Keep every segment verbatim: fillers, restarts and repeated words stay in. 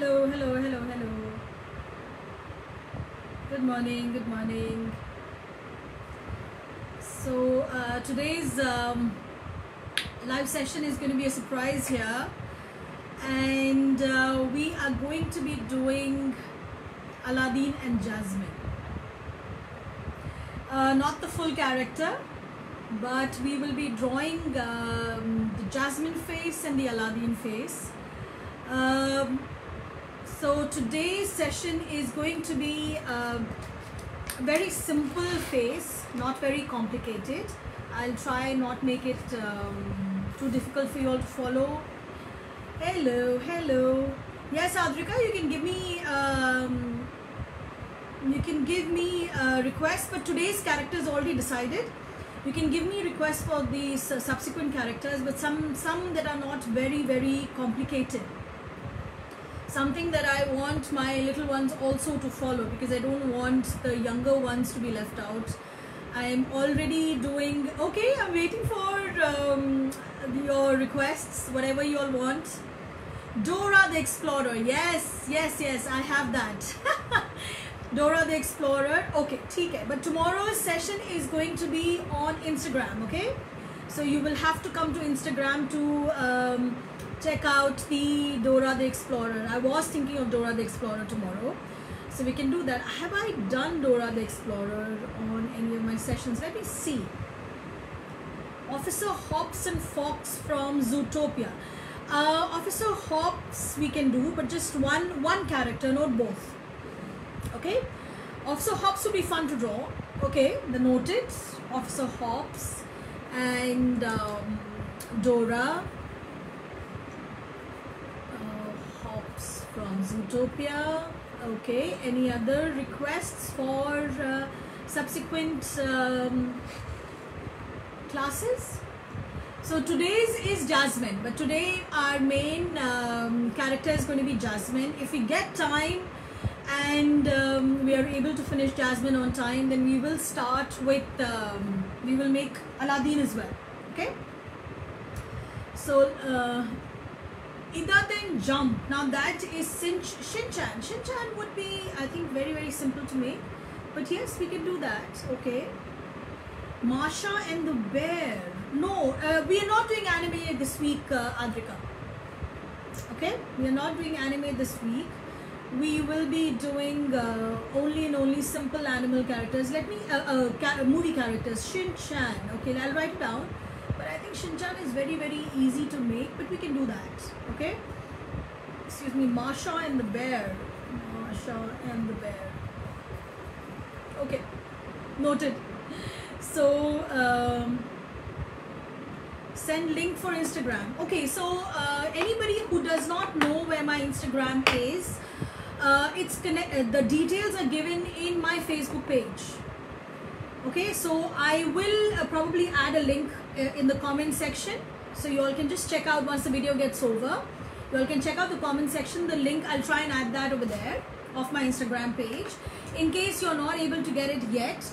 Hello, hello, hello, hello. Good morning, good morning. So uh, today's um, live session is going to be a surprise here, and uh, we are going to be doing Aladdin and Jasmine. Uh, not the full character, but we will be drawing um, the Jasmine face and the Aladdin face. Um, so today's session is going to be uh, a very simple face, not very complicated. I'll try not make it um, too difficult for you all to follow. Hello, hello. Yes, Adrika, you can give me um, you can give me a request, but today's character is already decided. You can give me requests for these uh, subsequent characters, but some some that are not very very complicated. Something that I want my little ones also to follow, because I don't want the younger ones to be left out. I'm already doing okay. I'm waiting for um, your requests, whatever you all want. Dora the Explorer, yes, yes, yes, I have that. Dora the Explorer, okay, okay. But tomorrow's session is going to be on Instagram, okay? So you will have to come to Instagram to um, check out the Dora the Explorer. I was thinking of Dora the Explorer tomorrow, so we can do that. Have I done Dora the Explorer on any of my sessions? Let me see. Officer Hops and Fox from Zootopia. Uh, Officer Hops we can do, but just one one character, not both. Okay, Officer Hops would be fun to draw. Okay, the noted Officer Hops and um, Dora. From Zootopia. Okay, any other requests for uh, subsequent um, classes? So today's is Jasmine, but today our main um, character is going to be Jasmine. If we get time and um, we are able to finish Jasmine on time, then we will start with um, we will make Aladdin as well. Okay, so uh, Ida then jump. Now that is Shin Chan. Shin Chan would be, I think, very very simple to make. But yes, we can do that. Okay. Masha and the Bear. No, uh, we are not doing anime this week, uh, Adrika. Okay, we are not doing anime this week. We will be doing uh, only and only simple animal characters. Let me uh, uh, movie characters. Shin Chan. Okay, I'll write it down. But I think Shin Chan is very very easy to make, but we can do that. Okay, excuse me. Masha and the Bear. Masha and the Bear. Okay, noted. So um, send link for Instagram. Okay, so uh, anybody who does not know where my Instagram is, uh, it's connect uh, the details are given in my Facebook page. Okay, so I will uh, probably add a link in the comment section, so you all can just check out once the video gets over. You all can check out the comment section, the link. I'll try and add that over there of my Instagram page in case you're not able to get it yet.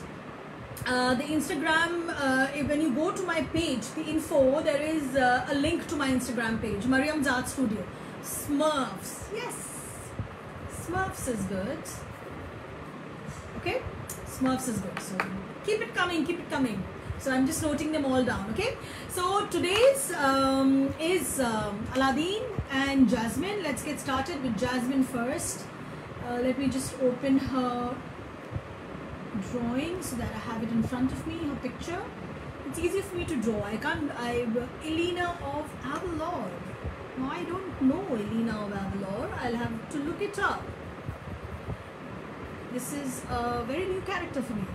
Uh, the Instagram, uh, when you go to my page, the info, there is uh, a link to my Instagram page, Mariam's Art Studio. Smurfs, yes, Smurfs is good. Okay, Smurfs is good, so keep it coming, keep it coming. So I'm just noting them all down. Okay, so today's um, is um, Aladdin and Jasmine. Let's get started with Jasmine first. Uh, let me just open her drawing so that I have it in front of me, her picture. It's easier for me to draw. I can't, I, Elena of Avalor. No, I don't know Elena of Avalor. I'll have to look it up. This is a very new character for me.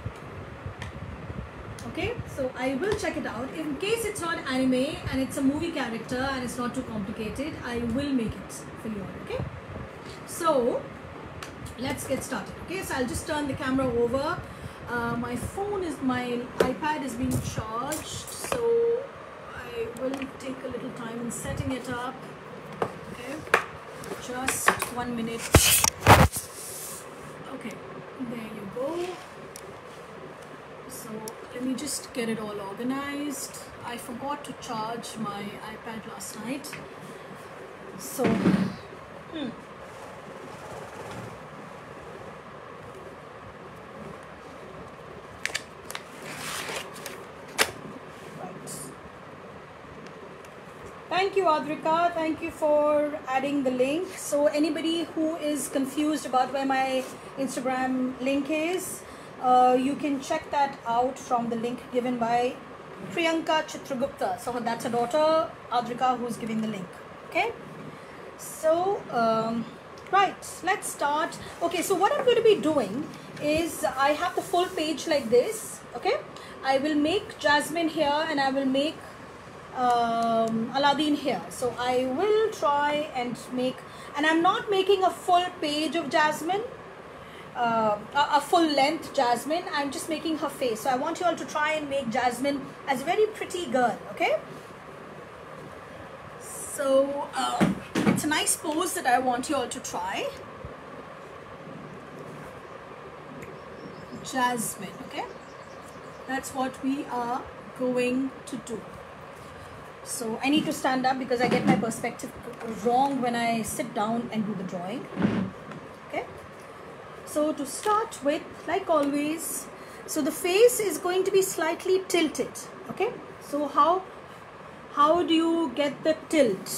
Okay, so I will check it out. In case it's not anime and it's a movie character and it's not too complicated, I will make it for you all. Okay, so let's get started. Okay, so I'll just turn the camera over. Uh, my phone is, my iPad is being charged, so I will take a little time in setting it up. Okay, just one minute. Okay, there you go. So let me just get it all organized. I forgot to charge my iPad last night. So, hmm. Thank you, Adrika. Thank you for adding the link. So anybody who is confused about where my Instagram link is, uh, you can check that out from the link given by Priyanka Chitragupta. So that's her daughter, Adrika, who's giving the link. Okay. So, um, right, let's start. Okay, so what I'm going to be doing is I have the full page like this. Okay. I will make Jasmine here and I will make um Aladdin here. So I will try and make, and I'm not making a full page of Jasmine, uh, a, a full length Jasmine. I'm just making her face. So I want you all to try and make Jasmine as a very pretty girl. Okay, so uh, it's a nice pose that I want you all to try, Jasmine. Okay, that's what we are going to do. So I need to stand up because I get my perspective wrong when I sit down and do the drawing. Okay. So to start with, like always, so the face is going to be slightly tilted. Okay. So how how do you get the tilt?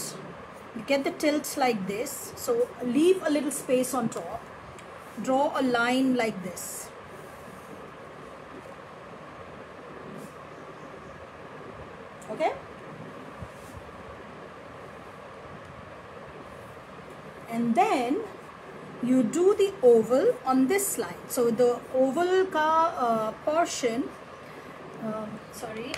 You get the tilt like this. So leave a little space on top. Draw a line like this. Okay. And then you do the oval on this slide. So the oval ka uh, portion, uh, sorry,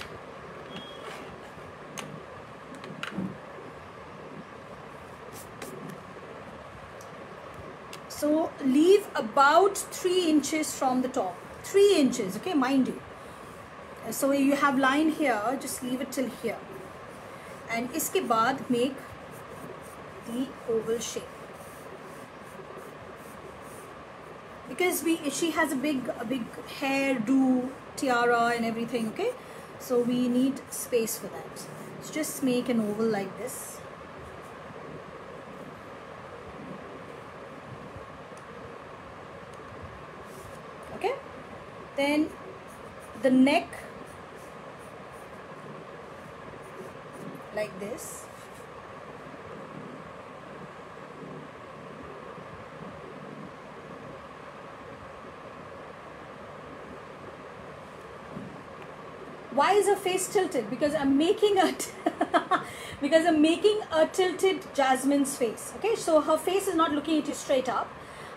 so leave about three inches from the top, three inches, okay, mind you. So you have line here, just leave it till here. And iske baad make the oval shape. Because we, she has a big, a big hairdo, tiara and everything, okay? So we need space for that. So just make an oval like this. Okay? Then the neck, like this. Why is her face tilted? Because I'm making a because I'm making a tilted Jasmine's face. Okay, so her face is not looking at you straight up.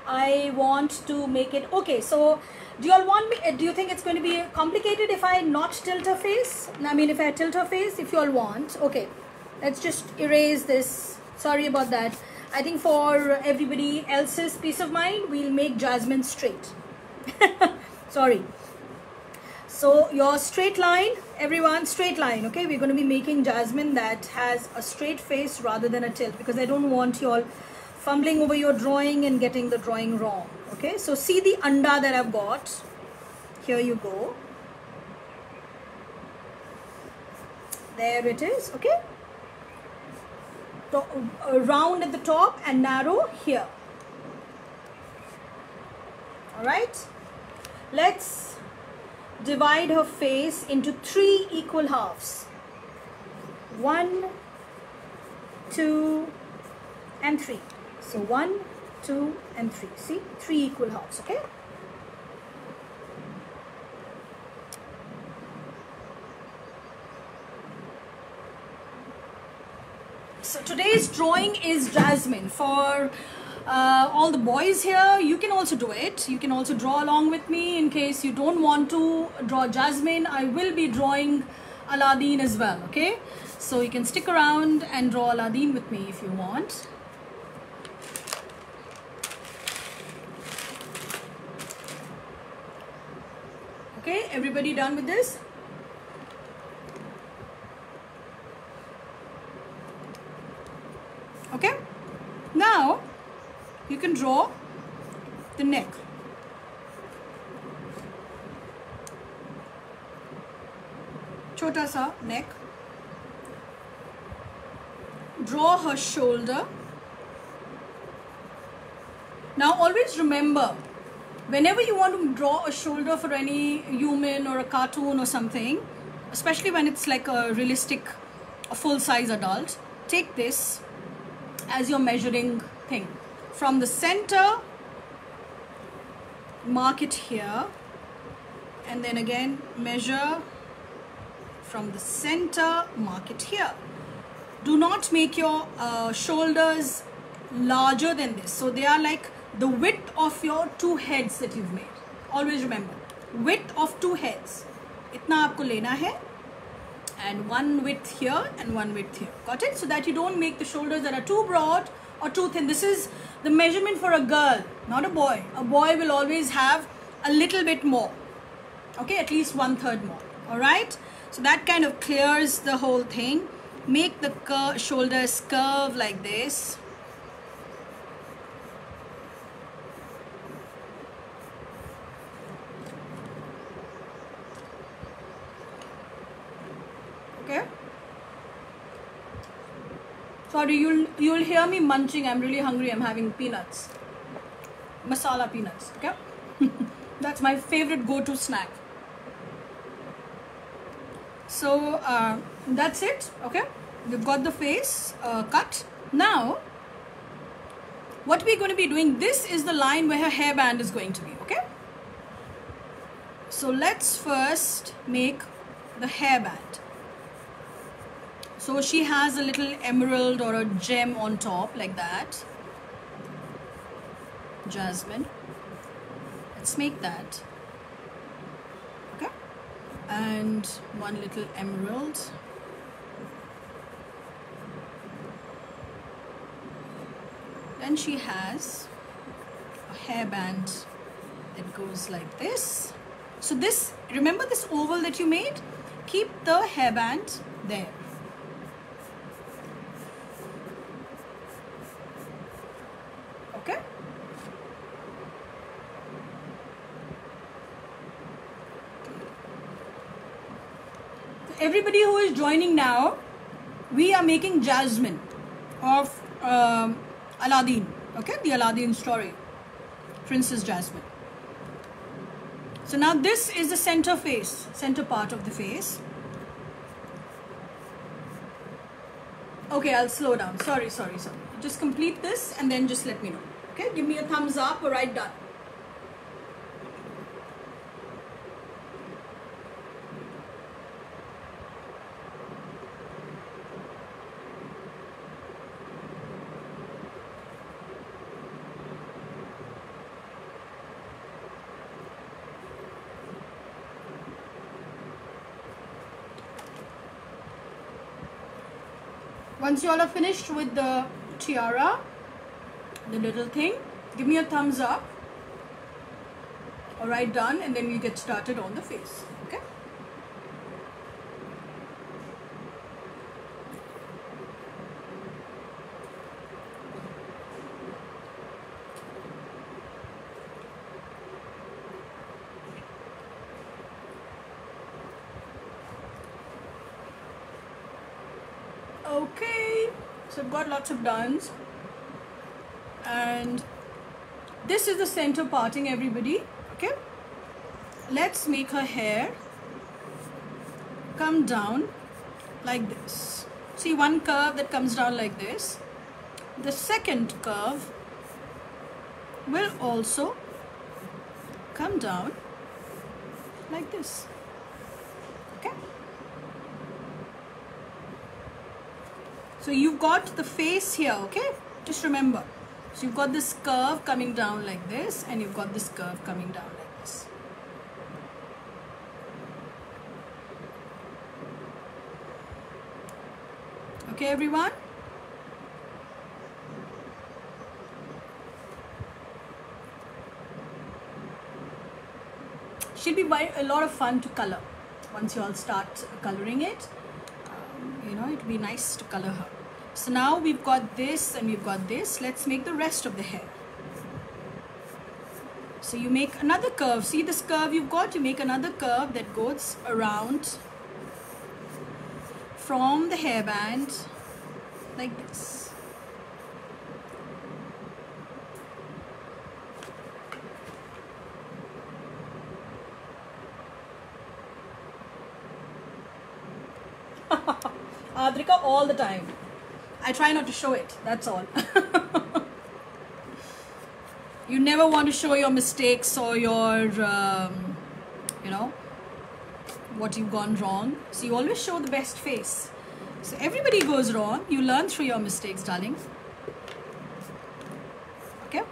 I want to make it okay. So, do you all want me? Do you think it's going to be complicated if I not tilt her face? I mean, if I tilt her face, if you all want, okay. Let's just erase this. Sorry about that. I think for everybody else's peace of mind, we'll make Jasmine straight. Sorry. So your straight line, everyone, straight line, okay? We're going to be making Jasmine that has a straight face rather than a tilt, because I don't want you all fumbling over your drawing and getting the drawing wrong, okay? So see the anda that I've got. Here you go. There it is, okay? Round at the top and narrow here. All right? Let's divide her face into three equal halves. One, two, and three. So one, two, and three. See? Three equal halves, okay? So today's drawing is Jasmine. For Uh, all the boys here, you can also do it. You can also draw along with me. In case you don't want to draw Jasmine, I will be drawing Aladdin as well, okay? So you can stick around and draw Aladdin with me if you want. Okay, everybody done with this? Okay, now you can draw the neck. Chota sa neck. Draw her shoulder. Now always remember, whenever you want to draw a shoulder for any human or a cartoon or something, especially when it's like a realistic, a full-size adult, take this as your measuring thing. From the center, mark it here, and then again measure from the center, mark it here. Do not make your uh, shoulders larger than this. So they are like the width of your two heads that you've made. Always remember, width of two heads. Itna aapko lena hai, and one width here and one width here. Got it? So that you don't make the shoulders that are too broad or too thin. This is the measurement for a girl, not a boy. A boy will always have a little bit more. Okay, at least one third more. All right. So that kind of clears the whole thing. Make the cur shoulders curve like this. Okay. Sorry, you'll you'll hear me munching. I'm really hungry. I'm having peanuts, masala peanuts. Okay, that's my favorite go-to snack. So uh, that's it. Okay, we've got the face uh, cut. Now, what we're going to be doing? This is the line where her hairband is going to be. Okay. So let's first make the hairband. So she has a little emerald or a gem on top like that. Jasmine. Let's make that. Okay. And one little emerald. Then she has a hairband that goes like this. So this, remember this oval that you made? Keep the hairband there. Okay. Everybody who is joining now, we are making Jasmine of um, Aladdin. Okay, the Aladdin story, Princess Jasmine. So now this is the center face, center part of the face. Okay, I'll slow down. Sorry, sorry, sorry. Just complete this and then just let me know. Okay, give me a thumbs up or write down. Once you all are finished with the tiara, the little thing, give me a thumbs up. All right, done, and then we get started on the face. Okay. Got lots of dones, and this is the center parting, everybody. Okay, let's make her hair come down like this. See, one curve that comes down like this, the second curve will also come down like this. Okay. So you've got the face here, okay? Just remember. So you've got this curve coming down like this, and you've got this curve coming down like this. Okay, everyone? Should be a lot of fun to color. Once you all start coloring it, you know, it'll be nice to color her. So now we've got this and we've got this. Let's make the rest of the hair. So you make another curve. See this curve you've got? You make another curve that goes around from the hairband like this. Adrika all the time. I try not to show it, that's all. You never want to show your mistakes or your, um, you know, what you've gone wrong. So you always show the best face. So everybody goes wrong. You learn through your mistakes, darling. Okay?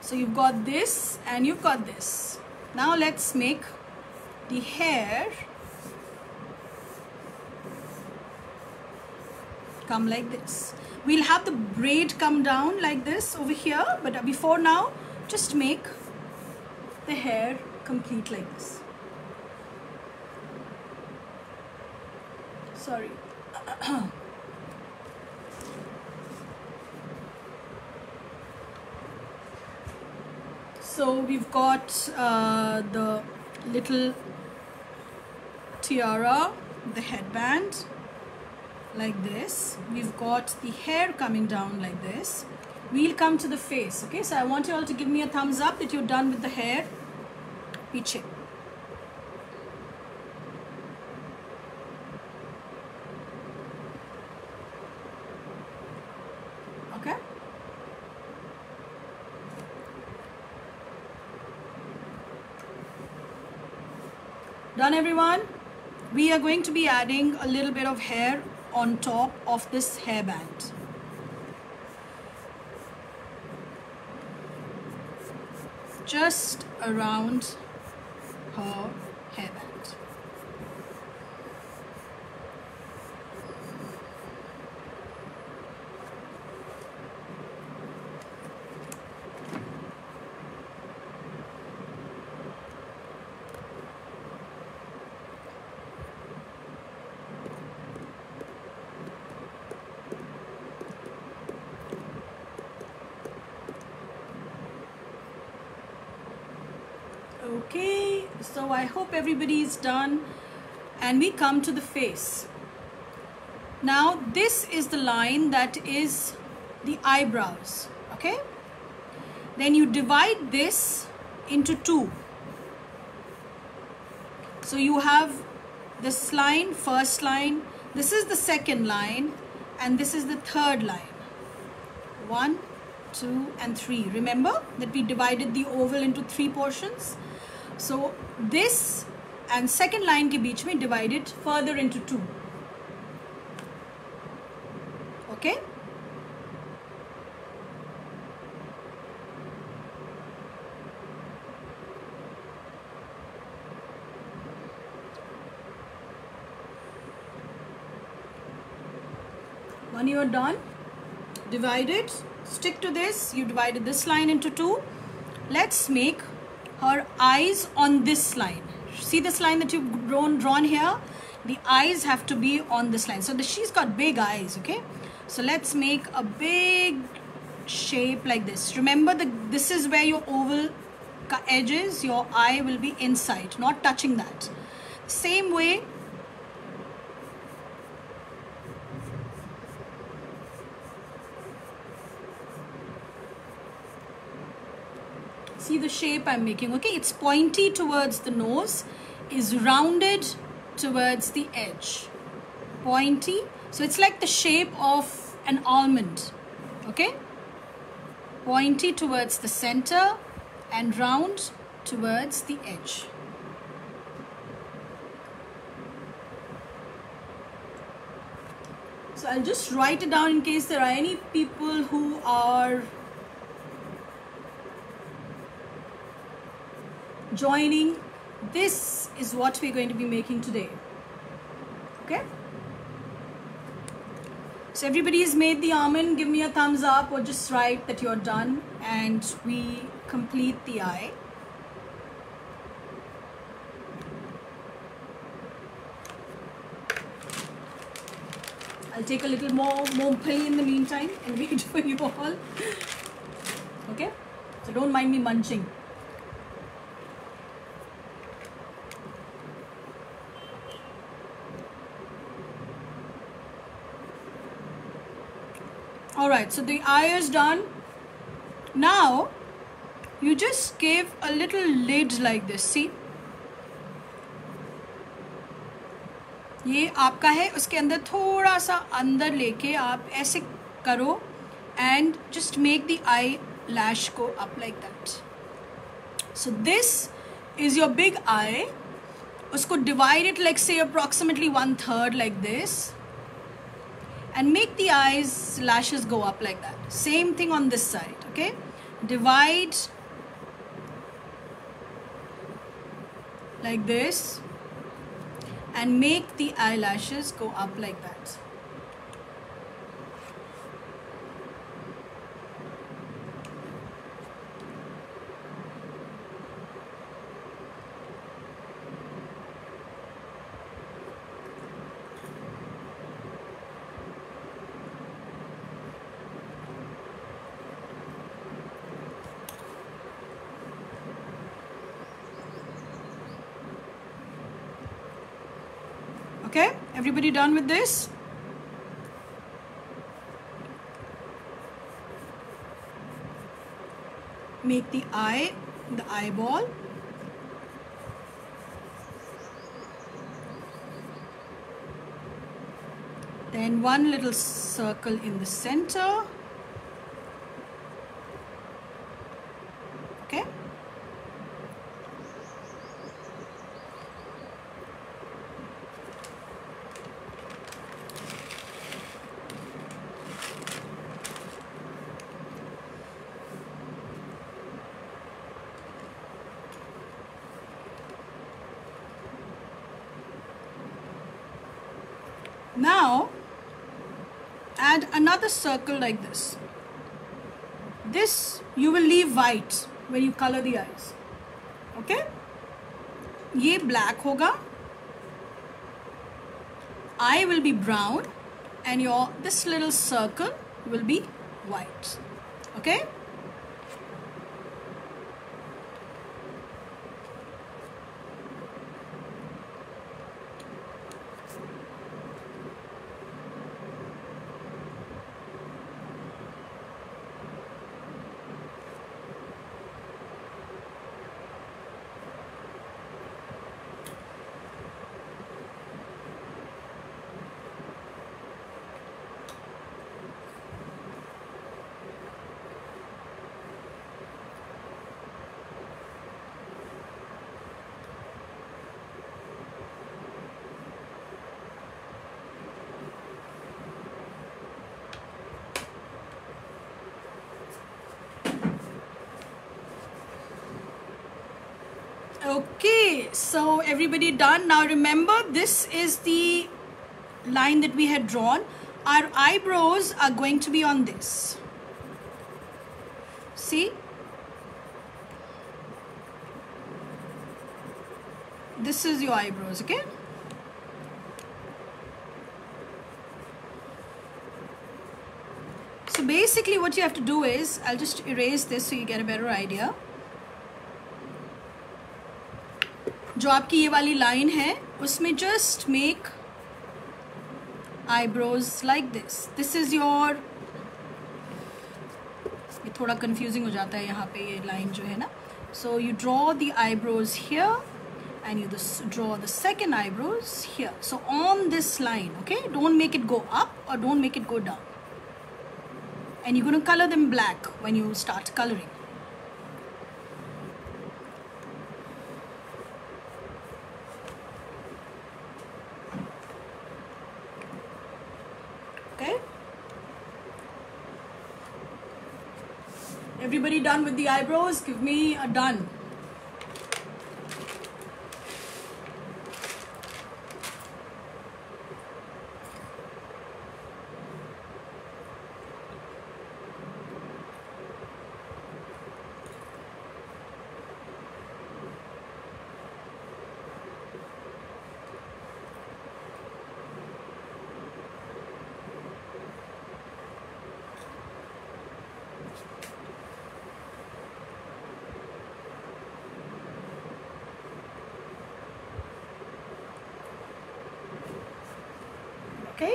So you've got this and you've got this. Now let's make the hair come like this. We'll have the braid come down like this over here, but before now, just make the hair complete like this. Sorry. So we've got uh, the little tiara, the headband. Like this, we've got the hair coming down like this. We'll come to the face, okay? So I want you all to give me a thumbs up that you're done with the hair. Piche. Okay? Done, everyone? We are going to be adding a little bit of hair on top of this hairband. Just around her hairband. Okay, so I hope everybody is done, and we come to the face. Now this is the line that is the eyebrows, okay? Then you divide this into two. So you have this line, first line, this is the second line, and this is the third line. One, two, and three. Remember that we divided the oval into three portions. So this and second line ke beech mein divide it further into two. Okay? When you are done, divide it. Stick to this. You divided this line into two. Let's make her eyes on this line. See this line that you've drawn, drawn here? The eyes have to be on this line. So the, she's got big eyes, okay? So let's make a big shape like this. Remember, the, this is where your oval edge is. Your eye will be inside, not touching that. Same way, see the shape I'm making, okay? It's pointy towards the nose, is rounded towards the edge. Pointy. So it's like the shape of an almond, okay? Pointy towards the center and round towards the edge. So I'll just write it down in case there are any people who are joining. This is what we're going to be making today, okay? So everybody has made the almond, give me a thumbs up or just write that you're done, and we complete the eye. I'll take a little more mumpli in the meantime and wait for you all, okay? So don't mind me munching. Alright, so the eye is done. Now, you just give a little lid like this, see? ये आपका है, उसके अंदर थोड़ा सा अंदर लेके आप ऐसे करो and just make the eyelash को up like that. So this is your big eye. उसको डिवाइड इट लाइक से approximately one third like this and make the eyes lashes go up like that. Same thing on this side. Okay, divide like this and make the eyelashes go up like that. Okay, everybody done with this? Make the eye, the eyeball. Then one little circle in the center. Okay. Now add another circle like this. This you will leave white when you color the eyes. Okay? Ye black hoga. Eye will be brown and your this little circle will be white. Okay? Okay, so everybody done. Now remember, this is the line that we had drawn. Our eyebrows are going to be on this. See? This is your eyebrows, okay? So basically what you have to do is, I'll just erase this so you get a better idea. जो आपकी ये वाली line है उसमें just make eyebrows like this. This is your, ये थोड़ा confusing हो जाता है यहाँ पे ये लाइन जो है ना. So you draw the eyebrows here and you draw the second eyebrows here. So on this line, okay, don't make it go up और don't make it go down and you gonna colour them black when you start colouring. Everybody done with the eyebrows? Give me a done. Okay,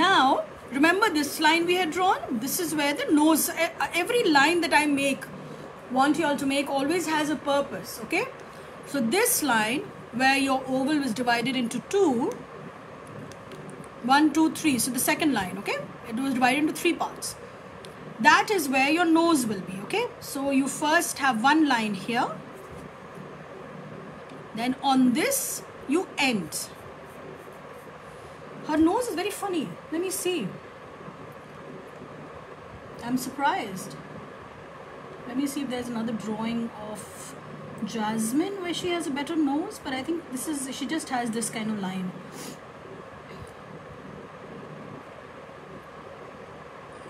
now remember this line we had drawn. This is where the nose, every line that I make, want you all to make, always has a purpose. Okay, so this line where your oval was divided into two. One, two, three. So the second line, okay? It was divided into three parts. That is where your nose will be, okay? So you first have one line here. Then on this, you end. Her nose is very funny. Let me see. I'm surprised. Let me see if there's another drawing of Jasmine where she has a better nose, but I think this is, she just has this kind of line.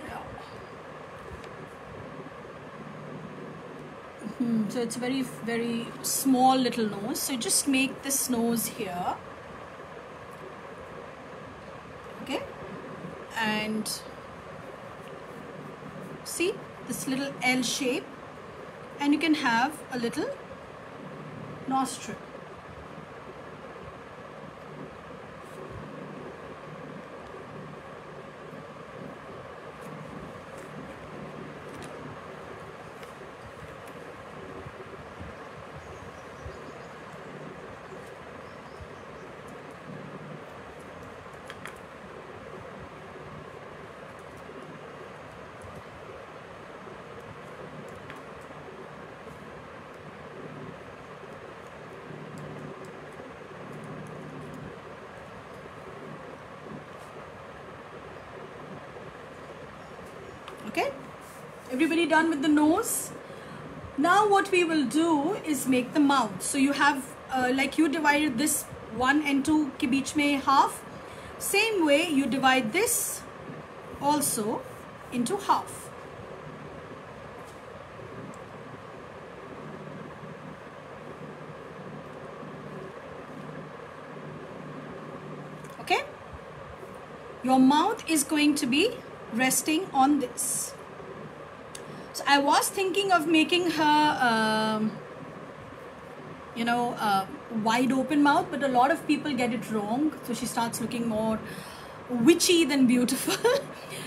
Yeah. Hmm, so it's very, very small little nose. So just make this nose here. Okay, and see this little L shape, and you can have a little nostril. Okay, everybody done with the nose? Now what we will do is make the mouth. So you have uh, like you divided this one and two ke beech mein half, same way you divide this also into half. Okay, your mouth is going to be resting on this. So I was thinking of making her um, you know uh, wide open mouth, but a lot of people get it wrong, so she starts looking more witchy than beautiful.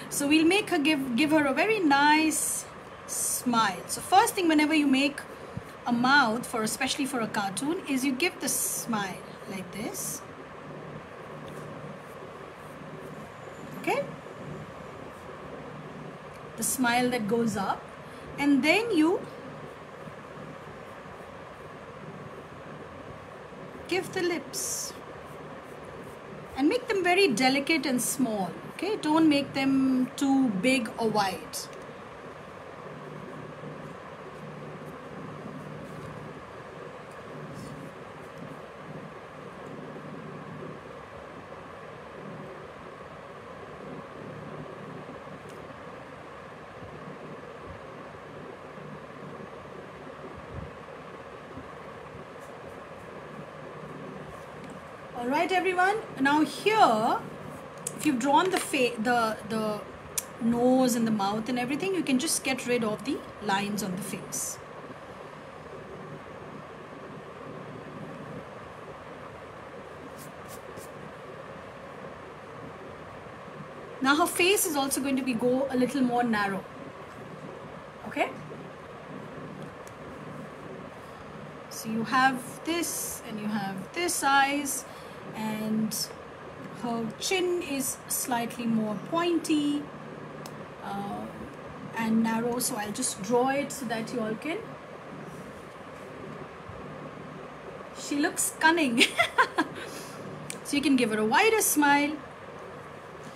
So we'll make her give give her a very nice smile. So first thing, whenever you make a mouth, for especially for a cartoon, is you give the smile like this. Okay, the smile that goes up, and then you give the lips and make them very delicate and small. Okay, don't make them too big or wide. Alright everyone, now here if you've drawn the face, the, the nose and the mouth and everything, you can just get rid of the lines on the face. Now her face is also going to be go a little more narrow. Okay? So you have this and you have this eyes. And her chin is slightly more pointy uh, and narrow, so I'll just draw it so that you all can. She looks cunning. So you can give her a wider smile.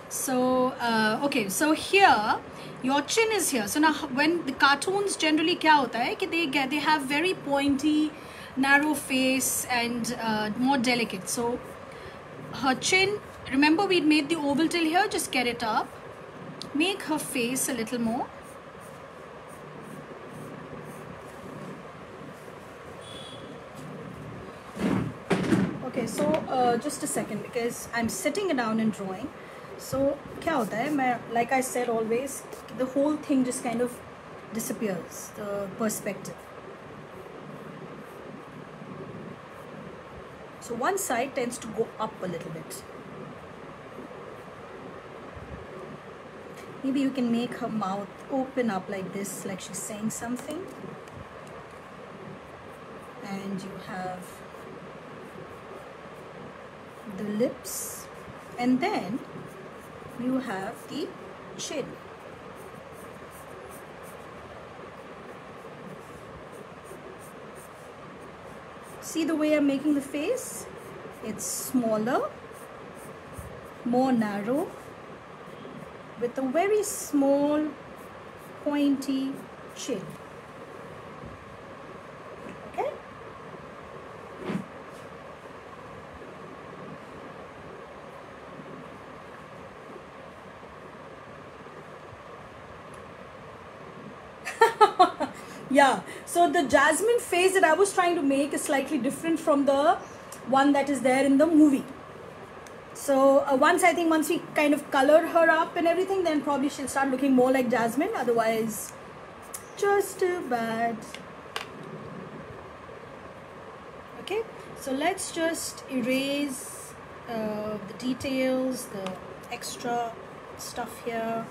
So, uh, okay, so here, your chin is here. So now when the cartoons generally, kya hota hai? Ki they, get, they have very pointy, narrow face and uh, more delicate. So her chin, remember we made the oval till here, just get it up, make her face a little more. Okay, so uh, just a second, because I'm sitting down and drawing. So kya hota hai? Main, like I said always, the whole thing just kind of disappears, the perspective. So one side tends to go up a little bit. Maybe you can make her mouth open up like this, like she's saying something. And you have the lips, and then you have the chin. See the way I'm making the face? It's smaller, more narrow, with a very small pointy chin. Okay? Yeah, so the Jasmine face that I was trying to make is slightly different from the one that is there in the movie. So uh, once I think once we kind of color her up and everything, then probably she'll start looking more like Jasmine. Otherwise, just too bad. Okay, so let's just erase uh, the details, the extra stuff here.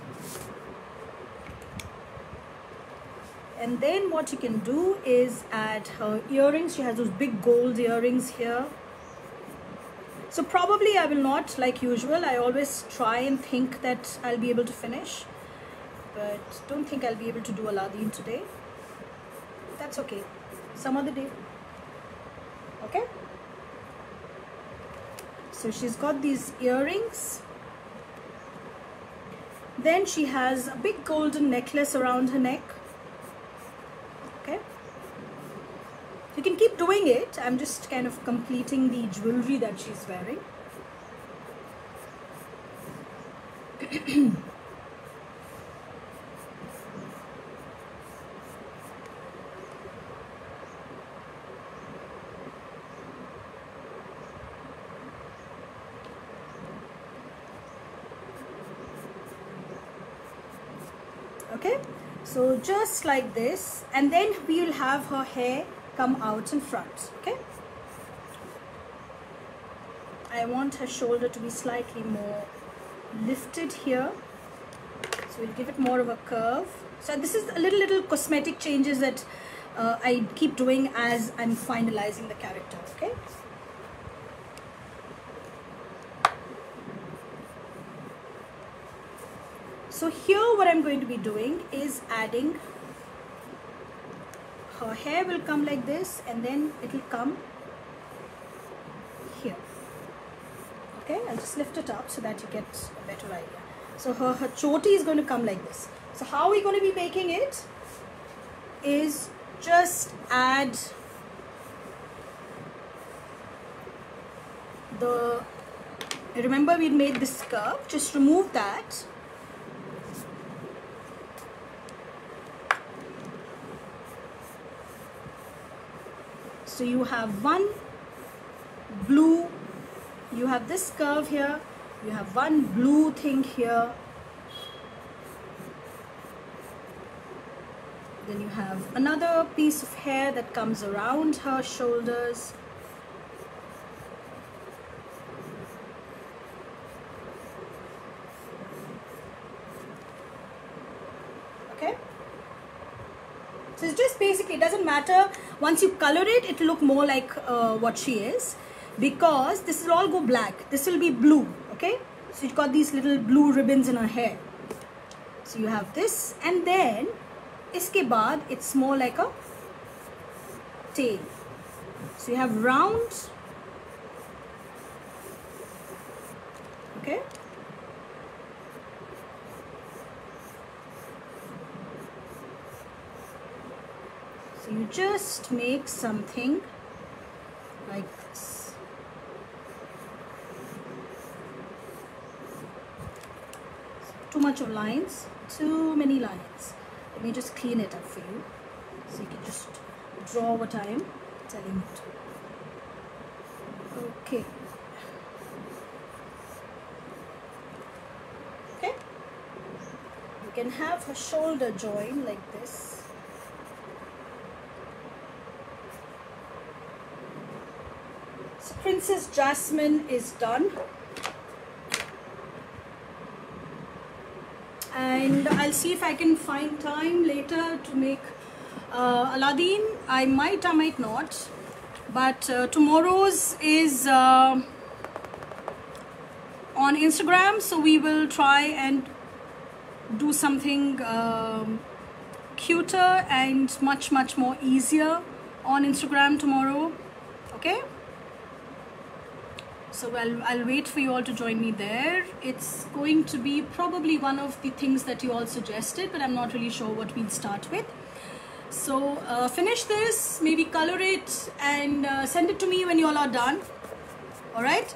And then what you can do is add her earrings. She has those big gold earrings here. So probably I will not, like usual, I always try and think that I'll be able to finish, but don't think I'll be able to do Aladdin today. That's okay, some other day. Okay? So she's got these earrings. Then she has a big golden necklace around her neck. Okay? You can keep doing it. I'm just kind of completing the jewelry that she's wearing. Okay, so just like this, and then we'll have her hair come out in front, okay? I want her shoulder to be slightly more lifted here. So we'll give it more of a curve. So this is a little, little cosmetic changes that uh, I keep doing as I'm finalizing the character, okay? So here what I'm going to be doing is adding her hair will come like this, and then it will come here. Okay, I'll just lift it up so that you get a better idea. So her, her choti is going to come like this. So how we're going to be making it is just add the, remember we made this curve, just remove that. So you have one blue, you have this curve here, you have one blue thing here, then you have another piece of hair that comes around her shoulders, okay? So it's just basically, it doesn't matter. Once you color it, it'll look more like uh, what she is, because this will all go black. This will be blue, okay? So you've got these little blue ribbons in her hair. So you have this, and then iske baad, it's more like a tail. So you have round, okay? So you just make something like this. Too much of lines, too many lines. Let me just clean it up for you. So you can just draw what I am telling you. Okay. Okay. You can have her shoulder join like this. Princess Jasmine is done, and I'll see if I can find time later to make uh, Aladdin. I might, I might not, but uh, tomorrow's is uh, on Instagram, so we will try and do something um, cuter and much much more easier on Instagram tomorrow. Okay, so I'll, I'll wait for you all to join me there. It's going to be probably one of the things that you all suggested, but I'm not really sure what we'll start with. So uh, finish this, maybe color it, and uh, send it to me when you all are done. All right,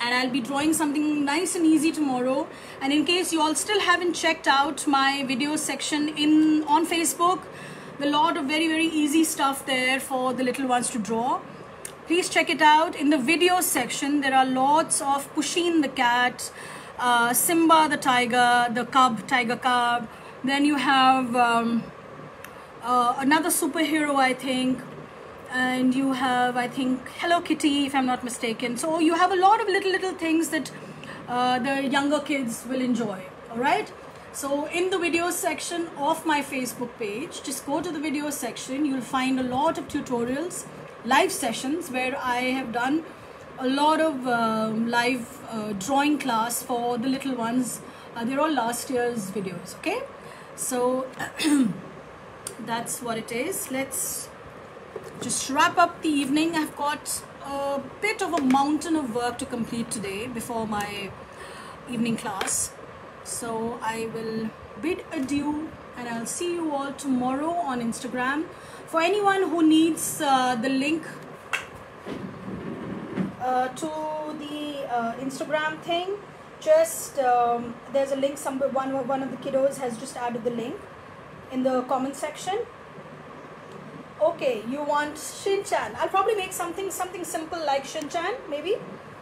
and I'll be drawing something nice and easy tomorrow. And in case you all still haven't checked out my video section in on Facebook, a lot of very very easy stuff there for the little ones to draw. Please check it out. In the video section, there are lots of Pusheen the cat, uh, Simba the tiger, the cub, tiger cub. Then you have um, uh, another superhero, I think. And you have, I think, Hello Kitty, if I'm not mistaken. So you have a lot of little, little things that uh, the younger kids will enjoy, all right? So in the video section of my Facebook page, just go to the video section. You'll find a lot of tutorials, live sessions where I have done a lot of um, live uh, drawing class for the little ones. Uh, they're all last year's videos, okay? So that's what it is. Let's just wrap up the evening. I've got a bit of a mountain of work to complete today before my evening class. So I will bid adieu, and I'll see you all tomorrow on Instagram. For anyone who needs uh, the link uh, to the uh, Instagram thing, just um, there's a link. Some one one of the kiddos has just added the link in the comment section. Okay, you want Shin Chan? I'll probably make something something simple like Shin Chan, maybe,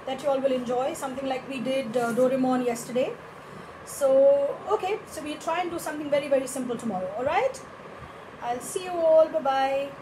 that you all will enjoy. Something like we did uh, Doraemon yesterday. So okay, so we'll try and do something very very simple tomorrow. All right, I'll see you all. Bye bye.